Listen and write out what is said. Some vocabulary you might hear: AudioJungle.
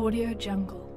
AudioJungle.